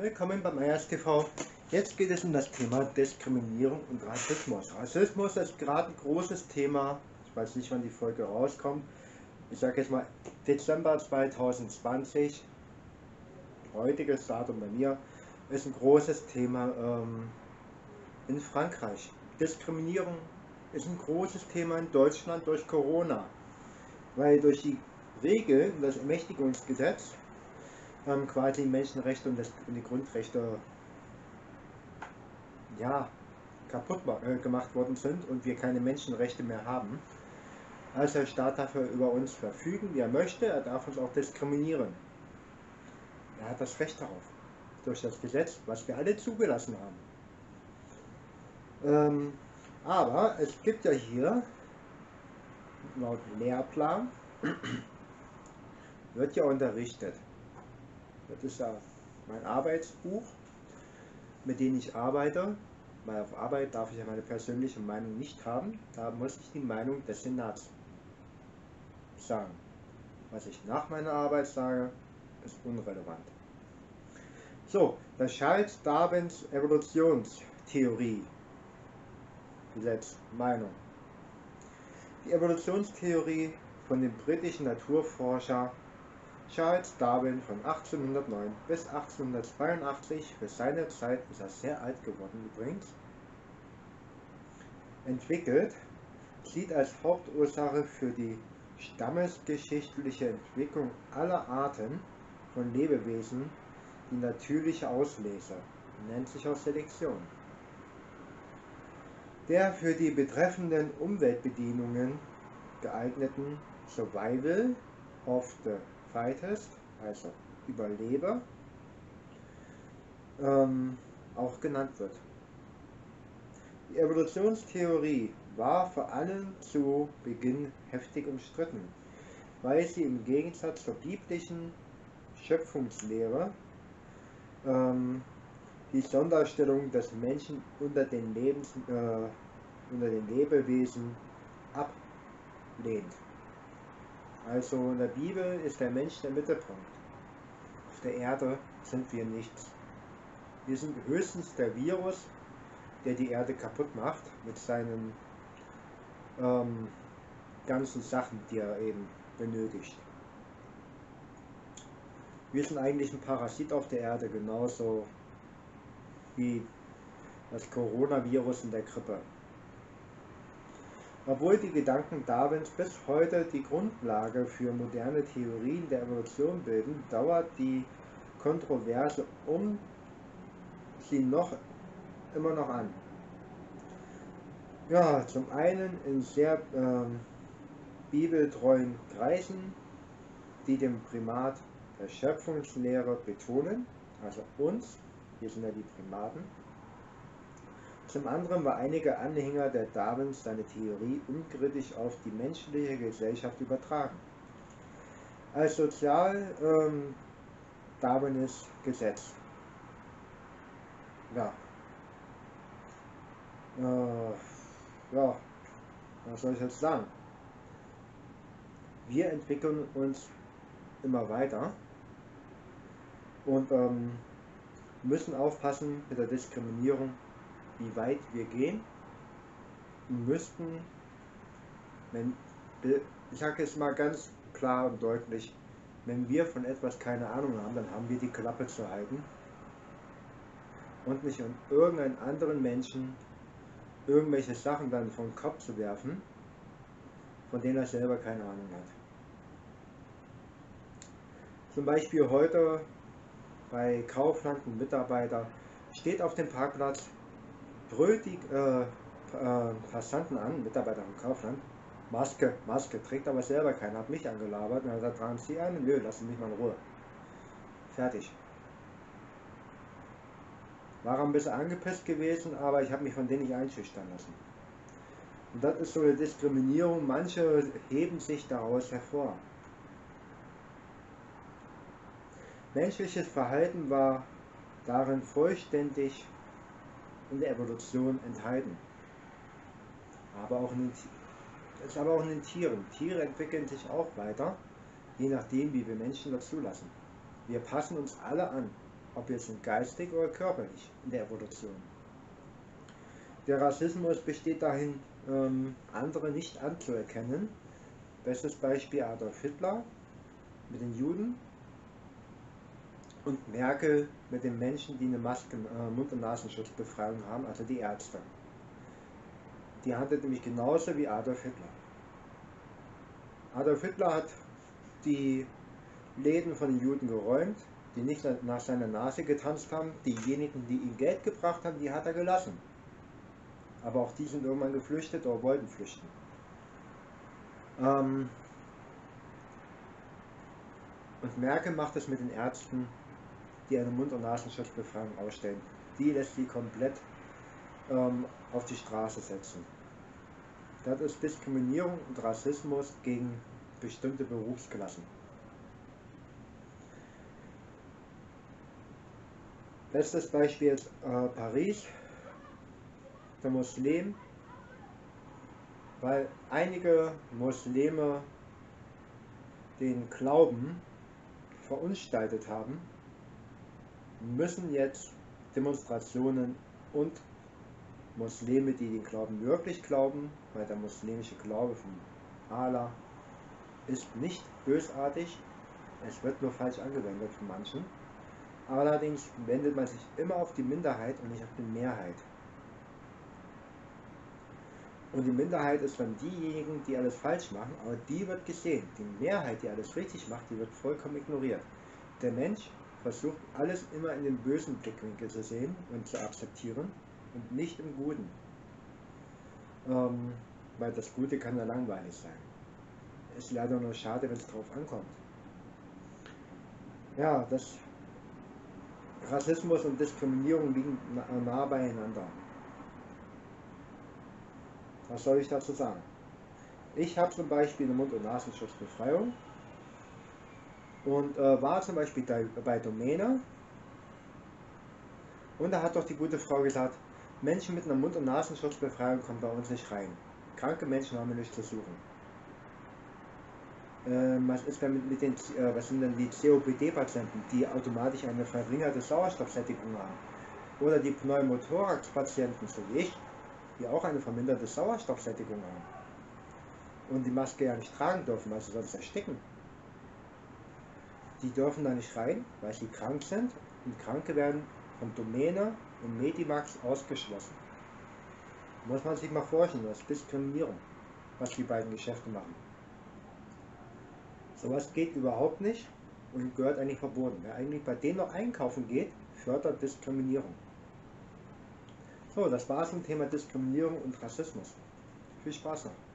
Willkommen beim ASTV. Jetzt geht es um das Thema Diskriminierung und Rassismus. Rassismus ist gerade ein großes Thema. Ich weiß nicht, wann die Folge rauskommt. Ich sage jetzt mal Dezember 2020. Heutiges Datum bei mir ist ein großes Thema in Frankreich. Diskriminierung ist ein großes Thema in Deutschland durch Corona. Weil durch die Regeln, das Ermächtigungsgesetz, quasi Menschenrechte und die Grundrechte ja, kaputt gemacht worden sind und wir keine Menschenrechte mehr haben. Als der Staat dafür über uns verfügen, wie er möchte, er darf uns auch diskriminieren. Er hat das Recht darauf, durch das Gesetz, was wir alle zugelassen haben. Aber es gibt ja hier, laut Lehrplan, wird ja unterrichtet. Das ist ja mein Arbeitsbuch, mit dem ich arbeite, weil auf Arbeit darf ich ja meine persönliche Meinung nicht haben, da muss ich die Meinung des Senats sagen. Was ich nach meiner Arbeit sage, ist unrelevant. So, das Charles Darwins Evolutionstheorie, Gesetz, Meinung. Die Evolutionstheorie von dem britischen Naturforscher Charles Darwin von 1809 bis 1882, für seine Zeit ist er sehr alt geworden übrigens, entwickelt, sieht als Hauptursache für die stammesgeschichtliche Entwicklung aller Arten von Lebewesen die natürliche Auslese, nennt sich auch Selektion, der für die betreffenden Umweltbedingungen geeigneten Survival of the Fightest, also Überleber, auch genannt wird. Die Evolutionstheorie war vor allem zu Beginn heftig umstritten, weil sie im Gegensatz zur biblischen Schöpfungslehre die Sonderstellung des Menschen unter den Lebewesen ablehnt. Also in der Bibel ist der Mensch der Mittelpunkt. Auf der Erde sind wir nichts. Wir sind höchstens der Virus, der die Erde kaputt macht mit seinen ganzen Sachen, die er eben benötigt. Wir sind eigentlich ein Parasit auf der Erde, genauso wie das Coronavirus in der Grippe. Obwohl die Gedanken Darwins bis heute die Grundlage für moderne Theorien der Evolution bilden, dauert die Kontroverse um sie immer noch an. Ja, zum einen in sehr bibeltreuen Kreisen, die den Primat der Schöpfungslehre betonen, also uns, wir sind ja die Primaten. Zum anderen war einige Anhänger der Darwins seine Theorie unkritisch auf die menschliche Gesellschaft übertragen. Als Sozial-Darwinisches Gesetz. Ja. Ja, was soll ich jetzt sagen? Wir entwickeln uns immer weiter und müssen aufpassen mit der Diskriminierung, wie weit wir gehen, müssten, wenn, ich sage es mal ganz klar und deutlich, wenn wir von etwas keine Ahnung haben, dann haben wir die Klappe zu halten und nicht an irgendeinen anderen Menschen irgendwelche Sachen dann vom Kopf zu werfen, von denen er selber keine Ahnung hat. Zum Beispiel heute bei Kaufland ein Mitarbeiter steht auf dem Parkplatz, brüllt die Passanten an, Mitarbeiter im Kaufland, Maske, Maske, trägt aber selber keiner, hat mich angelabert und hat gesagt, tragen Sie an, nö, lassen mich mal in Ruhe. Fertig. War ein bisschen angepisst gewesen, aber ich habe mich von denen nicht einschüchtern lassen. Und das ist so eine Diskriminierung, manche heben sich daraus hervor. Menschliches Verhalten war darin vollständig in der Evolution enthalten. Aber auch in den Tieren. Tiere entwickeln sich auch weiter, je nachdem, wie wir Menschen das zulassen. Wir passen uns alle an, ob jetzt geistig oder körperlich in der Evolution. Der Rassismus besteht dahin, andere nicht anzuerkennen. Bestes Beispiel Adolf Hitler mit den Juden und Merkel mit den Menschen, die eine Masken-, Mund- und Nasenschutzbefreiung haben, also die Ärzte. Die handelt nämlich genauso wie Adolf Hitler. Adolf Hitler hat die Läden von den Juden geräumt, die nicht nach seiner Nase getanzt haben. Diejenigen, die ihm Geld gebracht haben, die hat er gelassen. Aber auch die sind irgendwann geflüchtet oder wollten flüchten. Und Merkel macht es mit den Ärzten, die eine Mund- und Nasenschutzbefreiung ausstellen. Die lässt sie komplett auf die Straße setzen. Das ist Diskriminierung und Rassismus gegen bestimmte Berufsklassen. Bestes Beispiel ist Paris, der Muslim, weil einige Muslime den Glauben verunstaltet haben, müssen jetzt Demonstrationen und Muslime, die den Glauben wirklich glauben, weil der muslimische Glaube von Allah ist nicht bösartig, es wird nur falsch angewendet von manchen. Allerdings wendet man sich immer auf die Minderheit und nicht auf die Mehrheit. Und die Minderheit ist dann diejenigen, die alles falsch machen, aber die wird gesehen. Die Mehrheit, die alles richtig macht, die wird vollkommen ignoriert. Der Mensch versucht alles immer in dem bösen Blickwinkel zu sehen und zu akzeptieren und nicht im Guten. Weil das Gute kann ja langweilig sein. Ist leider nur schade, wenn es drauf ankommt. Ja, das Rassismus und Diskriminierung liegen nah beieinander. Was soll ich dazu sagen? Ich habe zum Beispiel eine Mund- und Nasenschutzbefreiung und war zum Beispiel bei Domäne, und da hat doch die gute Frau gesagt, Menschen mit einer Mund- und Nasenschutzbefreiung kommen bei uns nicht rein. Kranke Menschen haben wir nicht zu suchen. Was ist denn mit den, was sind denn die COPD-Patienten, die automatisch eine verringerte Sauerstoffsättigung haben? Oder die Pneumothorax-Patienten, so wie ich, die auch eine verminderte Sauerstoffsättigung haben und die Maske ja nicht tragen dürfen, weil sie sonst ersticken. Die dürfen da nicht rein, weil sie krank sind, und Kranke werden von Domäne und Medimax ausgeschlossen. Muss man sich mal vorstellen, das ist Diskriminierung, was die beiden Geschäfte machen. Sowas geht überhaupt nicht und gehört eigentlich verboten. Wer eigentlich bei denen noch einkaufen geht, fördert Diskriminierung. So, das war es zum Thema Diskriminierung und Rassismus. Viel Spaß noch!